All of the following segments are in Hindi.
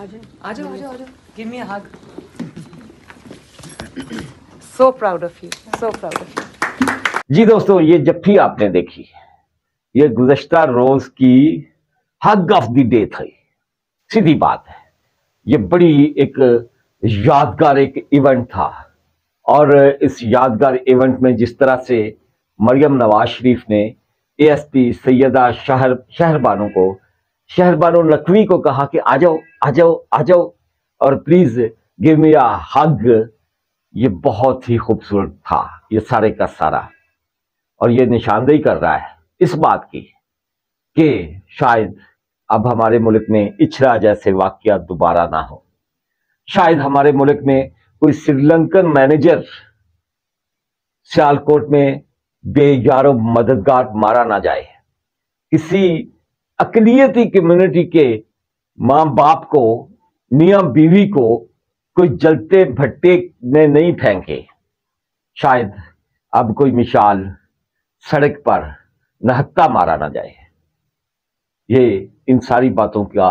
आ जाओ give me a hug. So proud of you, so proud of you. जी दोस्तों, ये जफ्फी आपने देखी, ये गुज़श्ता रोज की हग ऑफ द डे थी. सीधी बात है, ये बड़ी एक यादगार एक इवेंट था और इस यादगार इवेंट में जिस तरह से मरियम नवाज शरीफ ने एएसपी सैयदा शहरबानो नकवी को कहा कि आ जाओ और प्लीज़ गिव मी अ हग. ये बहुत ही खूबसूरत था ये सारे का सारा, और ये निशानदेही कर रहा है इस बात की कि शायद अब हमारे मुल्क में इछरा जैसे वाक़ियात दोबारा ना हो. शायद हमारे मुल्क में कोई श्रीलंकन मैनेजर सियालकोट में बेयारो मददगार मारा ना जाए. किसी अकलियती कम्युनिटी के माँ बाप को, मियाँ बीवी को कोई जलते भट्टे में नहीं फेंके. शायद अब कोई मिसाल सड़क पर नहत्ता मारा ना जाए. ये इन सारी बातों का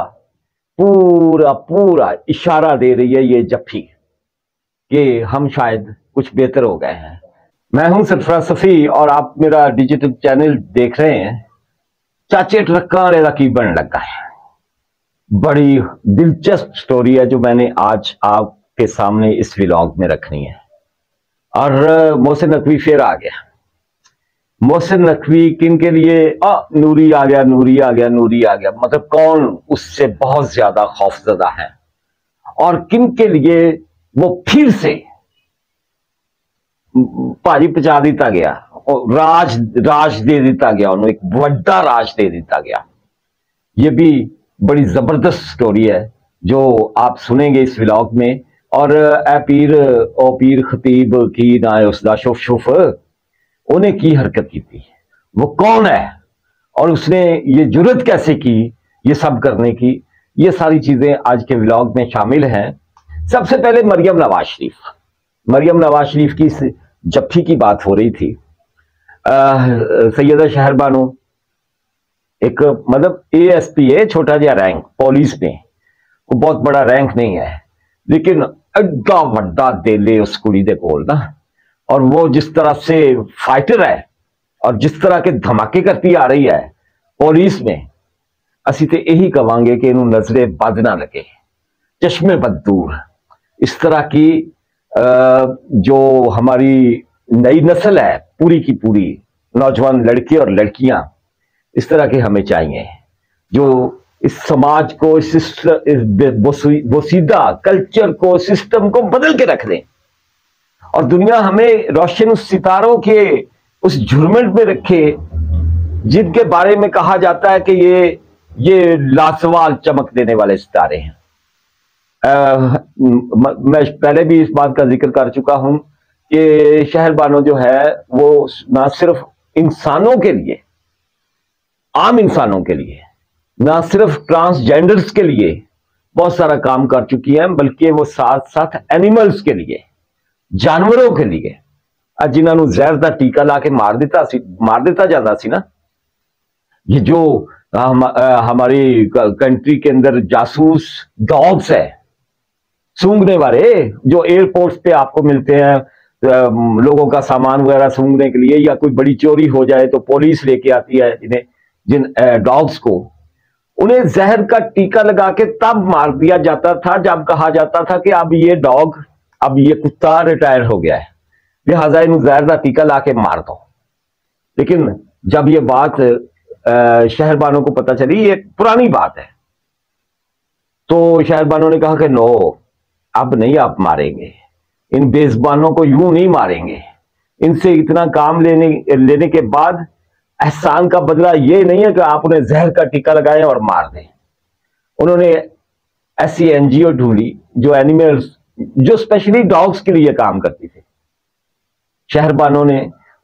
पूरा पूरा इशारा दे रही है ये जफ्फी कि हम शायद कुछ बेहतर हो गए हैं. मैं हूं सरफराज सफ़ी और आप मेरा डिजिटल चैनल देख रहे हैं. चाचे ट्रकार रकीबन लगा है, बड़ी दिलचस्प स्टोरी है जो मैंने आज आपके सामने इस व्लॉग में रखनी है. और मोहसिन नकवी फिर आ गया. मोहसिन नकवी किन के लिए? नूरी आ गया. मतलब कौन उससे बहुत ज्यादा खौफजदा है और किन के लिए वो फिर से भाजी पचा दिता गया, राज दे दिता गया, उन्हें एक बड़ा राज दे दिता गया. ये भी बड़ी जबरदस्त स्टोरी है जो आप सुनेंगे इस व्लॉग में. और ए पीर ओ पीर खतीब की ना उसदा शुफ उन्हें की हरकत की थी, वो कौन है और उसने ये जुर्रत कैसे की ये सब करने की, ये सारी चीजें आज के व्लॉग में शामिल हैं. सबसे पहले मरियम नवाज शरीफ की जफ्फी की बात हो रही थी. सैयदा शहरबानो एक मतलब एएसपी है, छोटा जिहा रैंक पुलिस में, को बहुत बड़ा रैंक नहीं है, लेकिन एड्डा वड्डा देले उस कुड़ी दे कोल ना. और वो जिस तरह से फाइटर है और जिस तरह के धमाके करती आ रही है पुलिस में, असी तो यही कवांगे कि इन्हू नजरे बद ना लगे, चश्मे बद दूर. इस तरह की जो हमारी नई नस्ल है पूरी की पूरी, नौजवान लड़के और लड़कियां, इस तरह के हमें चाहिए जो इस समाज को, इस बोसीदा कल्चर को, सिस्टम को बदल के रख दें और दुनिया हमें रोशन उस सितारों के उस झुरमट में रखे जिनके बारे में कहा जाता है कि ये लाजवाब चमक देने वाले सितारे हैं. मैं पहले भी इस बात का जिक्र कर चुका हूं कि शहरबानो जो है वो ना सिर्फ इंसानों के लिए, आम इंसानों के लिए, ना सिर्फ ट्रांसजेंडर्स के लिए बहुत सारा काम कर चुकी हैं, बल्कि वो साथ साथ एनिमल्स के लिए, जानवरों के लिए, जिन्होंने जहर का टीका ला के मार दिता जाता सी ना. ये जो हमारी कंट्री के अंदर जासूस डॉग्स है, सूंघने वाले, जो एयरपोर्ट्स पे आपको मिलते हैं लोगों का सामान वगैरह सूंघने के लिए, या कोई बड़ी चोरी हो जाए तो पुलिस लेके आती है जिन डॉग्स को, उन्हें जहर का टीका लगा के तब मार दिया जाता था जब कहा जाता था कि अब ये कुत्ता रिटायर हो गया है, लिहाजा इन जहर का टीका ला के मार दो. लेकिन जब ये बात शहरबानो को पता चली, ये पुरानी बात है, तो शहरबानो ने कहा कि नो, अब नहीं आप मारेंगे, इन बेजबानों को यूं नहीं मारेंगे, इनसे इतना काम लेने के बाद एहसान का बदला ये नहीं है कि आप उन्हें जहर का टीका लगाएं और मार दें. उन्होंने ऐसी एनजीओ ढूंढी जो एनिमल्स, जो स्पेशली डॉग्स के लिए काम करती थी. शहरबानो ने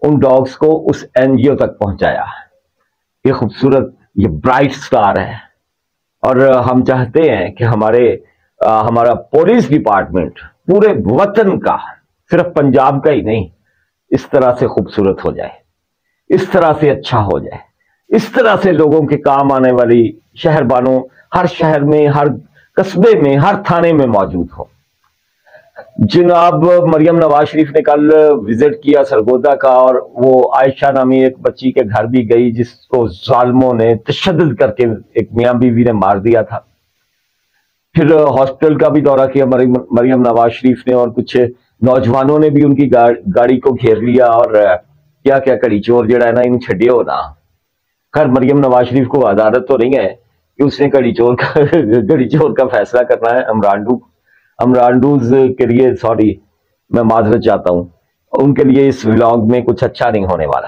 उन डॉग्स को उस एनजीओ तक पहुंचाया. ये खूबसूरत, ये ब्राइट स्टार है और हम चाहते हैं कि हमारा पुलिस डिपार्टमेंट पूरे वतन का, सिर्फ पंजाब का ही नहीं, इस तरह से खूबसूरत हो जाए, इस तरह से अच्छा हो जाए, इस तरह से लोगों के काम आने वाली शहरबानो हर शहर में, हर कस्बे में हर थाने में मौजूद हो। जनाब मरियम नवाज शरीफ ने कल विजिट किया सरगोदा का, और वो आयशा नामी एक बच्ची के घर भी गई जिसको जालिमों ने तशद्दुद करके एक मियां बीवी ने मार दिया था। फिर हॉस्पिटल का भी दौरा किया मरियम नवाज शरीफ ने, और कुछ नौजवानों ने भी उनकी गाड़ी को घेर लिया और क्या क्या कड़ी चोर जड़ा है ना इन छड़े हो ना। खैर मरियम नवाज शरीफ को अदालत तो नहीं है कि उसने कड़ी चोर का फैसला करना है। अमरांडूज के लिए सॉरी मैं माजरत चाहता हूं, उनके लिए इस व्लॉग में कुछ अच्छा नहीं होने वाला।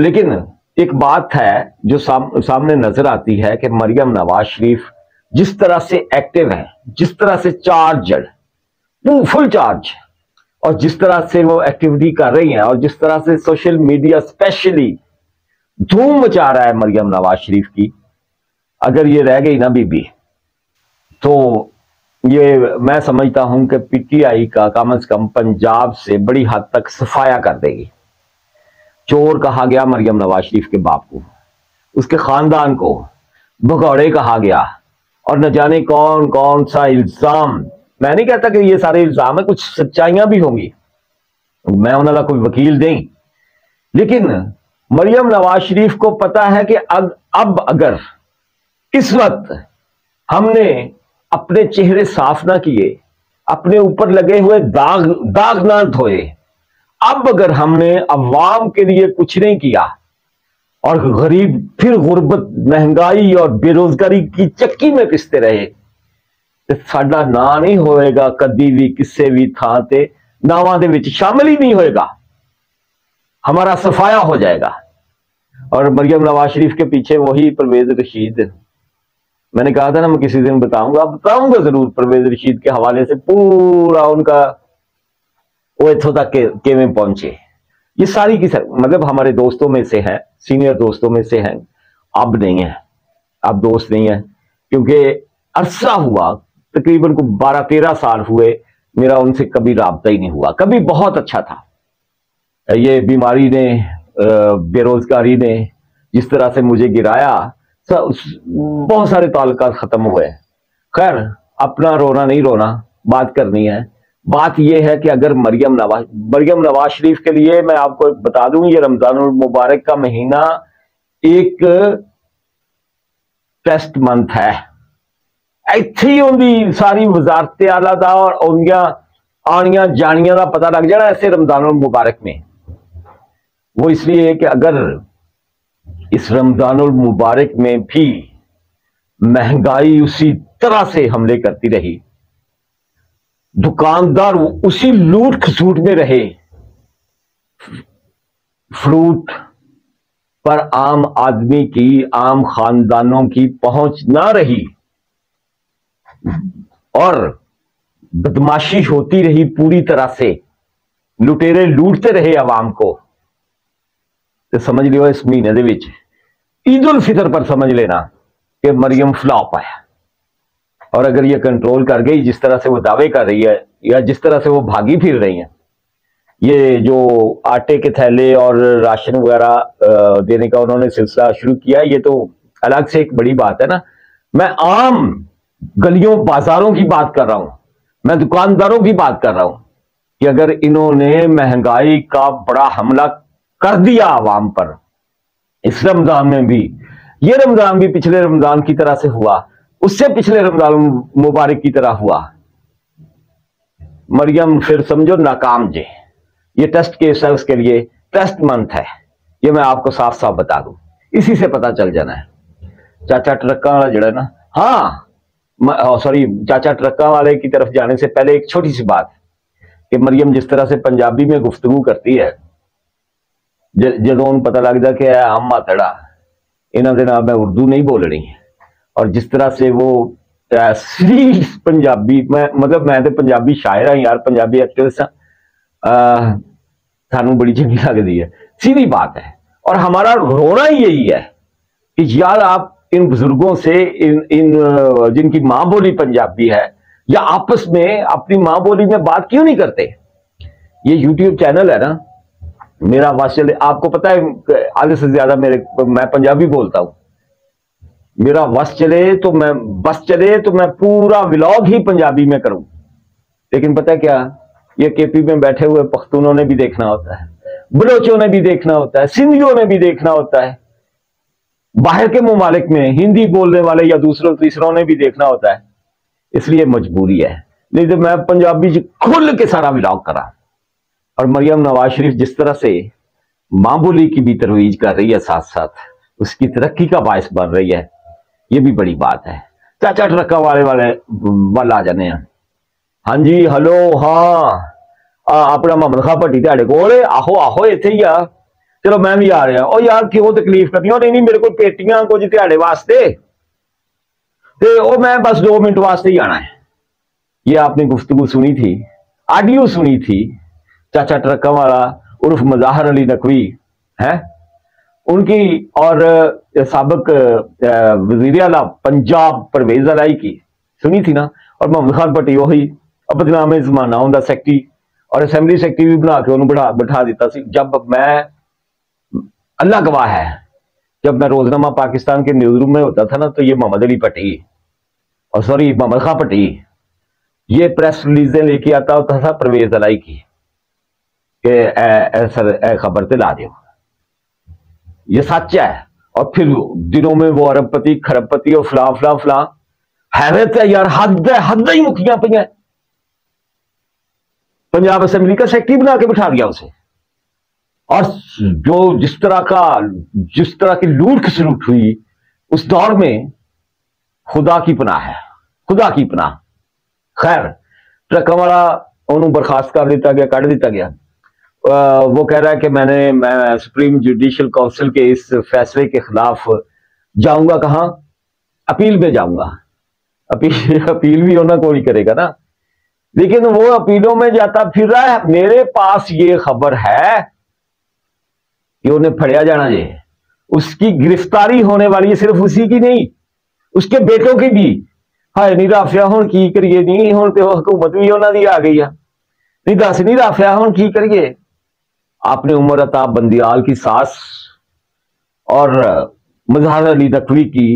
लेकिन एक बात है जो सामने नजर आती है कि मरियम नवाज शरीफ जिस तरह से एक्टिव है, जिस तरह से चार्जड फुल चार्ज, और जिस तरह से वो एक्टिविटी कर रही हैं, और जिस तरह से सोशल मीडिया स्पेशली धूम मचा रहा है मरियम नवाज शरीफ की, अगर ये रह गई ना बीबी तो ये मैं समझता हूं कि पीटीआई का कम से कम पंजाब से बड़ी हद तक सफाया कर देगी। चोर कहा गया मरियम नवाज शरीफ के बाप को, उसके खानदान को भगौड़े कहा गया, और न जाने कौन कौन सा इल्जाम। मैं नहीं कहता कि ये सारे इल्जाम है, कुछ सच्चाइयां भी होंगी, मैं उन्हें कोई वकील नहीं, लेकिन मरियम नवाज शरीफ को पता है कि अब अगर इस वक्त हमने अपने चेहरे साफ ना किए, अपने ऊपर लगे हुए दाग ना धोए, अब अगर हमने अवाम के लिए कुछ नहीं किया और गरीब फिर गुर्बत, महंगाई और बेरोजगारी की चक्की में पिसते रहे तो साडा ना नहीं होएगा कदी भी, किसी भी थां ते नावां दे विच शामिल ही नहीं होएगा, हमारा सफाया हो जाएगा। और मरियम नवाज शरीफ के पीछे वही परवेज रशीद, मैंने कहा था ना मैं किसी दिन बताऊंगा जरूर परवेज रशीद के हवाले से पूरा उनका वो इतों तक केवें पहुंचे। ये सारी की सारी मतलब हमारे दोस्तों में से हैं, सीनियर दोस्तों में से हैं, अब नहीं है, अब दोस्त नहीं है, क्योंकि अरसा हुआ तकरीबन को 12-13 साल हुए मेरा उनसे कभी राब्ता ही नहीं हुआ। कभी बहुत अच्छा था, ये बीमारी ने बेरोजगारी ने जिस तरह से मुझे गिराया बहुत सारे ताल्लुकात खत्म हुए। खैर अपना रोना नहीं रोना, बात करनी है। बात यह है कि अगर मरियम नवाज शरीफ के लिए मैं आपको बता दूं, ये रमजान मुबारक का महीना एक टेस्ट मंथ है। ਇੱਥੇ ਉਹਦੀ ਸਾਰੀ वजारत आला का और उनका आनिया जानिया का पता लग जाना ऐसे रमजान मुबारक में। वो इसलिए कि अगर इस रमजान मुबारक में भी महंगाई उसी तरह से हमले करती रही, दुकानदार उसी लूट खसूट में रहे, फ्रूट पर आम आदमी की, आम खानदानों की पहुंच ना रही और बदमाशी होती रही, पूरी तरह से लुटेरे लूटते रहे आवाम को, तो समझ लियो इस महीने दे विच ईद उल फितर पर समझ लेना कि मरियम फ्लॉप आया। और अगर ये कंट्रोल कर गई जिस तरह से वो दावे कर रही है या जिस तरह से वो भागी फिर रही है, ये जो आटे के थैले और राशन वगैरह देने का उन्होंने सिलसिला शुरू किया, ये तो अलग से एक बड़ी बात है ना। मैं आम गलियों बाजारों की बात कर रहा हूं, मैं दुकानदारों की बात कर रहा हूं कि अगर इन्होंने महंगाई का बड़ा हमला कर दिया आवाम पर इस रमजान में भी, ये रमजान भी पिछले रमजान की तरह से हुआ, उससे पिछले रमजान मुबारक की तरह हुआ, मरियम फिर समझो नाकाम जे। ये टेस्ट केस है, उसके लिए टेस्ट मंथ है, ये मैं आपको साफ साफ बता दूं, इसी से पता चल जाना है। चाचा ट्रक्का वाला जड़ा ना, हाँ सॉरी, चाचा ट्रक्का वाले की तरफ जाने से पहले एक छोटी सी बात कि मरियम जिस तरह से पंजाबी में गुफ्तगू करती है, जदों उन्हें पता लगता कि हम मातड़ा इन्होंने नाल मैं उर्दू नहीं बोलनी, और जिस तरह से वो सीरीज पंजाबी, मैं तो पंजाबी शायर हाँ यार, पंजाबी एक्ट्रेस हाँ, सानू बड़ी चंगी लगती है, सीधी बात है। और हमारा रोना ही यही है कि यार आप इन बुजुर्गों से, इन जिनकी माँ बोली पंजाबी है, या आपस में अपनी माँ बोली में बात क्यों नहीं करते। ये YouTube चैनल है ना मेरा वासल, आपको पता है आधे से ज्यादा मैं पंजाबी बोलता हूँ, मेरा बस चले तो मैं पूरा व्लॉग ही पंजाबी में करूं। लेकिन पता है क्या, ये केपी में बैठे हुए पख्तूनों ने भी देखना होता है, बलोचों ने भी देखना होता है, सिंधियों ने भी देखना होता है, बाहर के मुमालिक में हिंदी बोलने वाले या दूसरों तीसरों ने भी देखना होता है। इसलिए मजबूरी है, नहीं तो मैं पंजाबी जी खुल के सारा व्लॉग करा। और मरियम नवाज शरीफ जिस तरह से मां बोली की भी तरवीज कर रही है, साथ साथ उसकी तरक्की का बायस बन रही है, ये भी बड़ी बात है। चाचा ट्रक्का वाले आ जाने हैं। हाँ जी, हेलो, हाँ अपना मोहम्मद खान भट्टी तेरे कोल, आहो आहो इत्थे ही आ, चलो मैं भी आ रहा। और यार क्यों तकलीफ करनी, और नहीं मेरे को पेटियां कुछ तेरे वास्ते, तो मैं बस 2 मिनट वास्ते ही आना है। ये आपने गुफ्तगू सुनी थी, ऑडियो सुनी थी, चाचा ट्रक्का वाला उर्फ मज़ाहिर अली नकवी है, उनकी और साबिक वजीर आला पंजाब परवेज अलाई की सुनी थी ना। और मोहम्मद खान भट्टी वही बदनाम जमाना उनका सैकटरी और असैम्बली सैकटरी भी बना के उन्होंने बिठा दिता सी। जब मैं, अल्लाह गवाह है, जब मैं रोजनामा पाकिस्तान के न्यूज रूम में होता था ना, तो ये मोहम्मद अली भट्टी और सॉरी मोहम्मद खान भट्टी ये प्रेस रिलीजें लेके आता होता था परवेज अलाई की, खबर से ला दो, ये सच है। और फिर दिनों में वो अरबपति खरबपति और फला फला फला, हैरत है यार, हद ही मुखियां पी। पंजाब असेंबली का सेक्रेटरी बना के बिठा दिया उसे। और जो जिस तरह की लूट खसलूट हुई उस दौर में, खुदा की पनाह है, खुदा की पनाह। खैर ट्रक वाला उन्होंने बर्खास्त कर दिया गया, काट दिया गया। वो कह रहा है कि मैं सुप्रीम जुडिशियल काउंसिल के इस फैसले के खिलाफ जाऊंगा, कहाँ, अपील में जाऊंगा। अपील भी होना कोई करेगा ना, लेकिन वो अपीलों में जाता फिर रहा है। मेरे पास ये खबर है कि उन्हें फड़िया जाना चाहिए, उसकी गिरफ्तारी होने वाली है, सिर्फ उसी की नहीं उसके बेटों की भी। हाय नहीं राफिया हुण की करिए, नहीं हुण तो हुकूमत भी उन्हों की आ गई है, नहीं दस नहीं राफिया हुण की करिए। आपने उमर अताब बंदियाल की सास और मज़हर अली नकवी की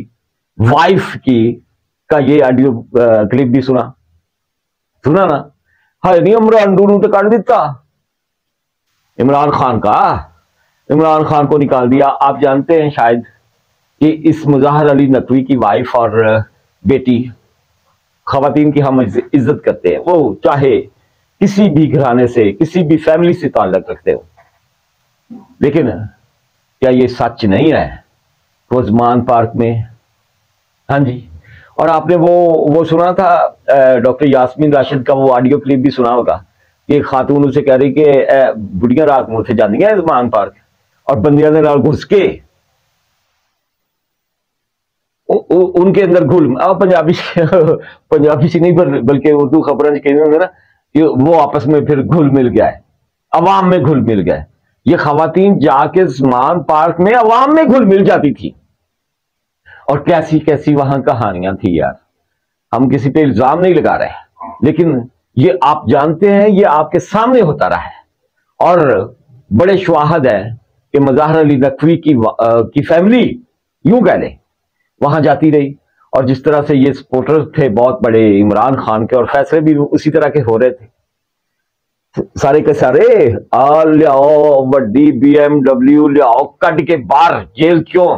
वाइफ की का ये ऑडियो क्लिप भी सुना ना। हाय नहीं इमरान डूनू तो काट दिता, इमरान खान को निकाल दिया। आप जानते हैं शायद कि इस मज़हर अली नकवी की वाइफ और बेटी, ख्वातीन की हम इज्जत करते हैं, वो चाहे किसी भी घराने से किसी भी फैमिली से ताल्लुक रखते हो, लेकिन क्या ये सच नहीं है रोजमान पार्क में? हाँ जी। और आपने वो सुना था डॉक्टर यास्मीन राशिद का वो ऑडियो क्लिप भी सुना होगा कि खातून उसे कह रही कि बुढ़िया रात में उठे जाती है रोजमान पार्क और बंदियां दे नाल घुस के उनके अंदर घुल पंजाबी से नहीं बल्कि उर्दू खबरें कहते हैं ना, वो आपस में फिर घुल मिल गया है, अवाम में घुल मिल गया। ये खवातीन जाके ज़मान पार्क में अवाम में घुल मिल जाती थी। और कैसी कैसी वहां कहानियां थी यार, हम किसी पे इल्जाम नहीं लगा रहे, लेकिन ये आप जानते हैं ये आपके सामने होता रहा है। और बड़े शुहाद है कि मज़हर अली नकवी की फैमिली यूं कह ले वहां जाती रही, और जिस तरह से ये सपोर्टर थे बहुत बड़े इमरान खान के, और फैसले भी उसी तरह के हो रहे थे, सारे के सारे आ लियाओ बड़ी BMW लियाओ कट के बाहर जेल क्यों,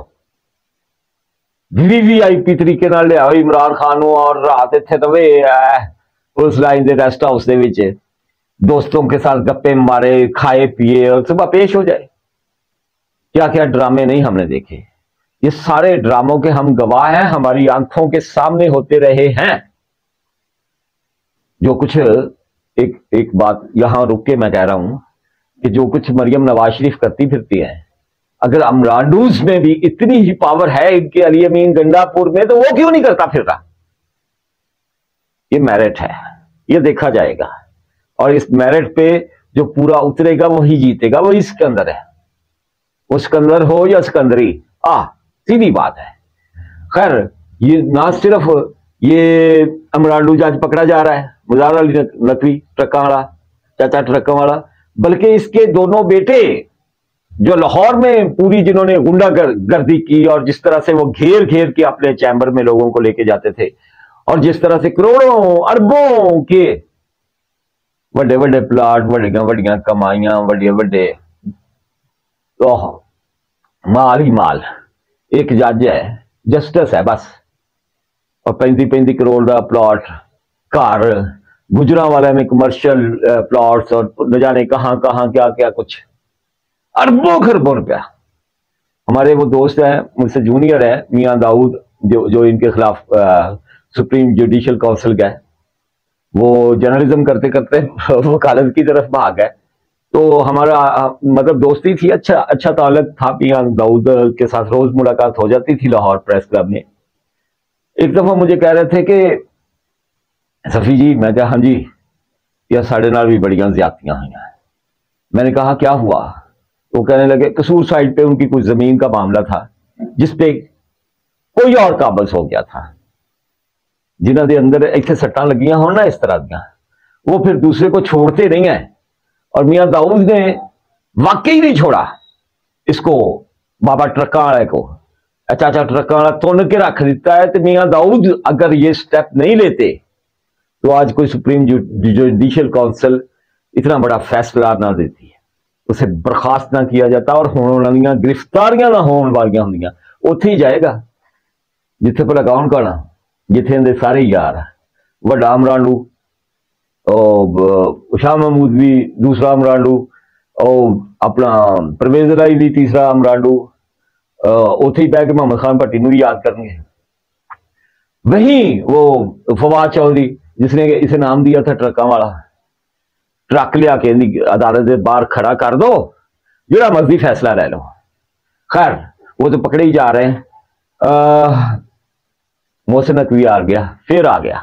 VIP तरीके नाल लियाओ इमरान खान को, और रात इत्थे रवे पुलिस लाइन के रेस्ट हाउस के दोस्तों के साथ गप्पे मारे, खाए पिए और सुबह पेश हो जाए। क्या क्या ड्रामे नहीं हमने देखे, ये सारे ड्रामों के हम गवाह हैं, हमारी आंखों के सामने होते रहे हैं। जो कुछ एक बात यहां रुक के मैं कह रहा हूं कि जो कुछ मरियम नवाज शरीफ करती फिरती है, अगर अमराडूज में भी इतनी ही पावर है इनके अली अमीन गंडापुर में, तो वो क्यों नहीं करता फिर रहा? ये मेरिट है, ये देखा जाएगा, और इस मेरिट पे जो पूरा उतरेगा वही जीतेगा, वही सिकंदर है, वो सिकंदर हो या सिकंदरी, सीधी बात है। खैर ये ना सिर्फ ये अमराडूज आज पकड़ा जा रहा है मज़हर अली नकवी ट्रक्का वाला, चाचा ट्रक्का वाला, बल्कि इसके दोनों बेटे जो लाहौर में पूरी जिन्होंने गुंडागर्दी की और जिस तरह से वो घेर घेर के अपने चैम्बर में लोगों को लेके जाते थे और जिस तरह से करोड़ों अरबों के बड़े बड़े प्लाट बड़िया कमाइया बड़े बड़े तो माल ही माल। एक जज है, जस्टिस है बस, और 35-35 करोड़ का प्लाट घर गुजरांवाला में कमर्शियल प्लॉट्स और न जाने कहाँ कहाँ क्या क्या कुछ अरबों खरबों रुपया। हमारे वो दोस्त हैं मुझसे जूनियर है मियां दाऊद जो इनके खिलाफ सुप्रीम जुडिशियल काउंसिल गए, वो जर्नलिज्म करते करते वो कॉलेज की तरफ भाग गए। तो हमारा मतलब दोस्ती थी, अच्छा ताल्लुक था मियां दाऊद के साथ, रोज मुलाकात हो जाती थी लाहौर प्रेस क्लब में। एक दफा मुझे कह रहे थे कि सफ़ी जी, मैं कहा हाँ जी, यह साढ़े नाल भी बड़ियां ज्यादतियां हुई हैं। मैंने कहा क्या हुआ? तो कहने लगे कसूर साइड पे उनकी कुछ जमीन का मामला था जिसपे कोई और काबज हो गया था, जिन्हों के अंदर इतने सट्टा लगिया हो ना इस तरह दियाँ, वो फिर दूसरे को छोड़ते नहीं है। और मियां दाऊद ने वाकई नहीं छोड़ा इसको, बाबा ट्रका वाले को, चाचा ट्रका वाला तुन के रख दिता है। तो मियां दाऊद अगर ये स्टेप नहीं लेते तो आज कोई सुप्रीम जुडिशियल काउंसिल इतना बड़ा फैसला ना देती, उसे बर्खास्त ना किया जाता और होने गिरफ्तारियां ना होने वाली होंगे। उथे ही जाएगा जिथे भला कौन कहना, जिथे इनके सारे यार वड्डा अमरानू और शाह महमूद भी दूसरा अमरानू और अपना परवेज इलाही भी तीसरा अमरानू, उथे ही बह के मोहम्मद खान भट्टी नूं याद करेंगे। वहीं वो फवाद चौधरी जिसने इसे नाम दिया था ट्रकों वाला, ट्रक लिया के अदालत के बाहर खड़ा कर दो, जो मर्जी फैसला ले लो। खैर वो तो पकड़े ही जा रहे हैं। मोहसिन नकवी आ गया, फिर आ गया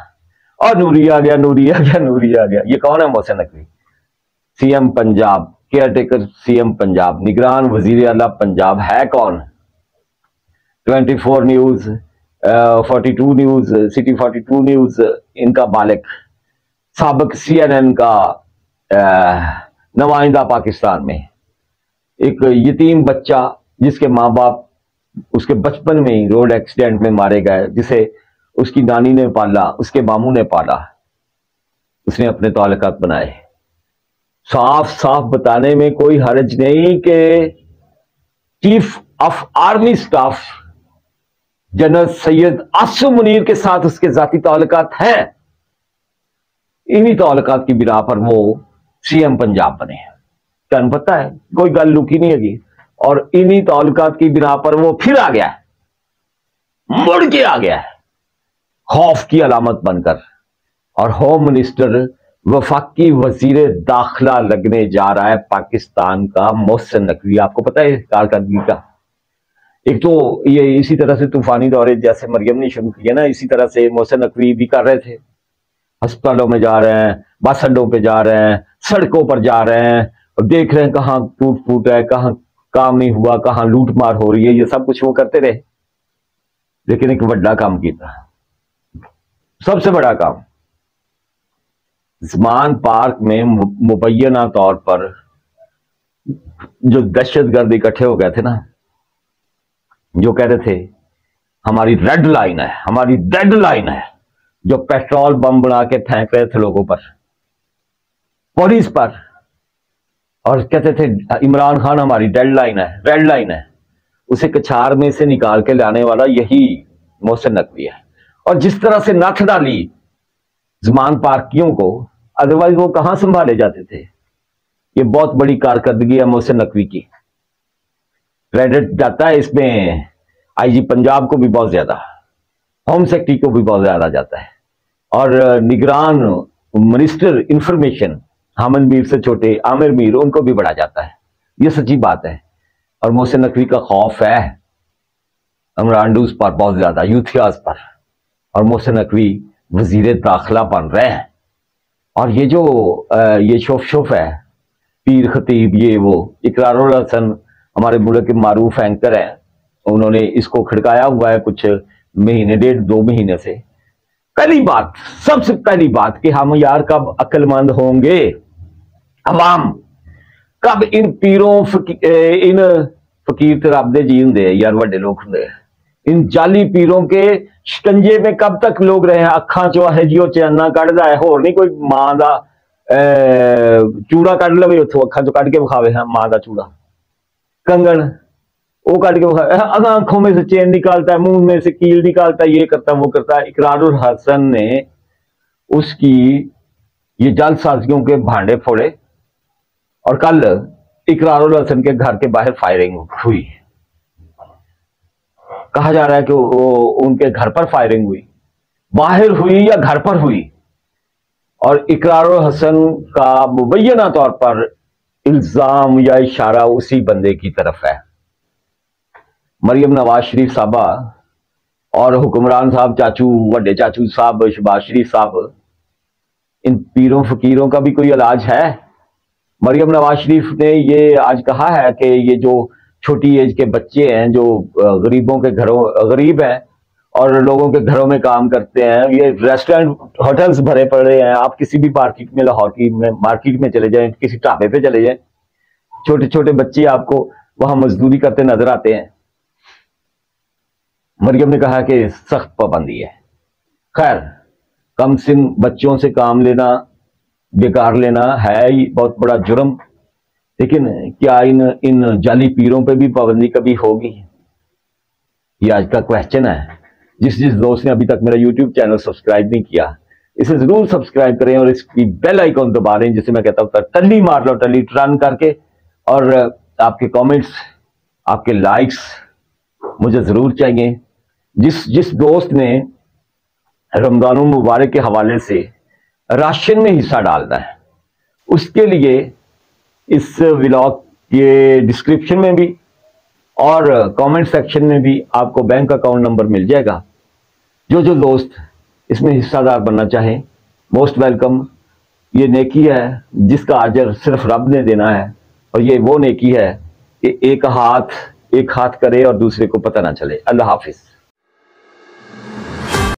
और नूरी आ गया, नूरी आ गया, नूरी आ गया। ये कौन है? Mohsin Naqvi, CM Punjab, caretaker CM Punjab, निगरान वजीर आला पंजाब है कौन? 24 न्यूज, 42 न्यूज, सिटी 42 न्यूज इनका मालिक, साबिक CNN का नमाइंदा पाकिस्तान में। एक यतीम बच्चा जिसके माँ बाप उसके बचपन में ही रोड एक्सीडेंट में मारे गए, जिसे उसकी नानी ने पाला, उसके मामू ने पाला, उसने अपने ताल्लुकात बनाए। साफ साफ बताने में कोई हर्ज नहीं कि chief of army staff general Syed Asim Munir के साथ उसके जाती ताल्लुकात हैं। इन्हीं ताल्लुकात की बिना पर वो सीएम पंजाब बने, तुम पता है, कोई गल लुकी नहीं है। और इन्हीं ताल्लुकात की बिना पर वो फिर आ गया, मुड़ के आ गया, खौफ की अलामत बनकर, और होम मिनिस्टर वफाकी वजीरे दाखिला लगने जा रहा है पाकिस्तान का मोहसिन नकवी। आपको पता है कारकर्दगी का, एक तो ये इसी तरह से तूफानी दौरे जैसे मरियम ने शुरू किया ना, इसी तरह से मोहसिन नकवी भी कर रहे थे। अस्पतालों में जा रहे हैं, बस अड्डों पर जा रहे हैं, सड़कों पर जा रहे हैं और देख रहे हैं कहाँ टूट फूट है, कहाँ काम नहीं हुआ, कहाँ लूट मार हो रही है, ये सब कुछ वो करते रहे। लेकिन एक बड़ा काम किया, सबसे बड़ा काम, ज़मान पार्क में मुबैना तौर पर जो दहशतगर्द इकट्ठे हो गए थे ना, जो कह रहे थे हमारी रेड लाइन है, हमारी डेड लाइन है, जो पेट्रोल बम बना के फेंक रहे थे लोगों पर, पुलिस पर, और कहते थे इमरान खान हमारी डेड लाइन है, रेड लाइन है, उसे कछार में से निकाल के लाने वाला यही मोहसिन नकवी है। और जिस तरह से नथ डाली ज़मान पार्कियों को, अदरवाइज वो कहाँ संभाले जाते थे। ये बहुत बड़ी कारकर्दगी है मोहसिन नकवी की, क्रेडिट जाता है इसमें IG पंजाब को भी बहुत ज्यादा, होम सेक्रेटरी को भी बहुत ज्यादा जाता है, और निगरान मिनिस्टर इंफॉर्मेशन हामिद मीर से छोटे आमिर मीर, उनको भी बढ़ा जाता है। ये सच्ची बात है। और मोहसिन नकवी का खौफ है अमरानडूस पर बहुत ज्यादा, यूथियाज पर, और मोहसिन नकवी वजीर दाखिला बन रहे हैं। और ये जो ये शोफ शोफ है, पीर खतीब, ये वो इकरार उल हसन हमारे मुल्क के मारूफ एंकर हैं, उन्होंने इसको खिड़काया हुआ है कुछ महीने डेढ़ दो महीने से। पहली बात, सबसे पहली बात कि हम यार कब अक्लमंद होंगे? अवाम कब इन पीरों इन फकीर तो रबदे जी होंगे यार वे लोग होंगे, इन जाली पीरों के शिकंजे में कब तक लोग रहे हैं। अखा चो यो चैना कढ़ता है, होर नहीं कोई मां का चूड़ा कढ़ लवे उतो अखा चो कढ़ के विखावे, हाँ मां का चूड़ा कंगन वो कढ़ के विखावे, अगर आंखों में से चैन निकालता है, मुंह में से कील निकालता है, ये करता है वो करता है। इकरार उल हसन ने उसकी ये जालसाजियों के भांडे फोड़े और कल इकरार उल हसन के घर के बाहर फायरिंग हुई, कहा जा रहा है कि उनके घर पर फायरिंग हुई, बाहर हुई या घर पर हुई। और इकरार उल हसन का मुबैना तौर पर इल्जाम या इशारा उसी बंदे की तरफ है। मरियम नवाज शरीफ साहबा और हुक्मरान साहब चाचू वड्डे चाचू साहब शहबाज शरीफ साहब, इन पीरों फकीरों का भी कोई इलाज है? मरियम नवाज शरीफ ने ये आज कहा है कि ये जो छोटी एज के बच्चे हैं जो गरीबों के घरों गरीब हैं और लोगों के घरों में काम करते हैं, ये रेस्टोरेंट होटल्स भरे पड़े हैं। आप किसी भी मार्केट में लाहौर की मार्केट में चले जाएं, किसी ढाबे पे चले जाएं, छोटे छोटे बच्चे आपको वहां मजदूरी करते नजर आते हैं। मरियम ने कहा कि सख्त पाबंदी है। खैर कम सिन बच्चों से काम लेना बेकार लेना है ही बहुत बड़ा जुर्म, लेकिन क्या इन जाली पीरों पे भी पाबंदी कभी होगी, ये आज का क्वेश्चन है। जिस दोस्त ने अभी तक मेरा YouTube चैनल सब्सक्राइब नहीं किया, इसे जरूर सब्सक्राइब करें और इसकी बेल आइकॉन दबा दें, जिसे मैं कहता हूँ टल्ली मार लो, टल्ली टर्न करके। और आपके कमेंट्स आपके लाइक्स मुझे जरूर चाहिए। जिस दोस्त ने रमजान मुबारक के हवाले से राशन में हिस्सा डालना है, उसके लिए इस व्लॉग के डिस्क्रिप्शन में भी और कमेंट सेक्शन में भी आपको बैंक अकाउंट नंबर मिल जाएगा। जो दोस्त इसमें हिस्सादार बनना चाहें मोस्ट वेलकम। ये नेकी है जिसका आजर सिर्फ रब ने देना है, और ये वो नेकी है कि एक हाथ करे और दूसरे को पता ना चले। अल्लाह हाफिज।